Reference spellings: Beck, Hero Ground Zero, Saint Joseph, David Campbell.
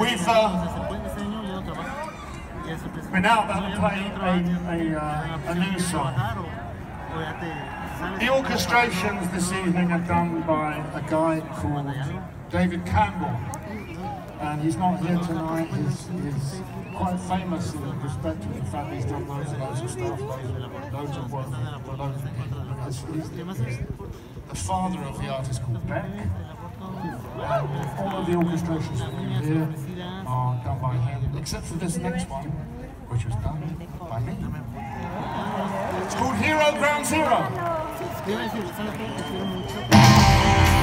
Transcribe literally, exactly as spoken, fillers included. We've, uh, we're now about to play a, a, uh, a new song. The orchestrations this evening are done by a guy called David Campbell. And he's not here tonight. He's, he's quite famous in respect to the fact he's done loads and loads of stuff, loads of work, loads of people. He's the father of the artist called Beck. And all of the orchestrations that you hear are done by him, except for this next one, which was done by me. It's called Hero Ground Zero.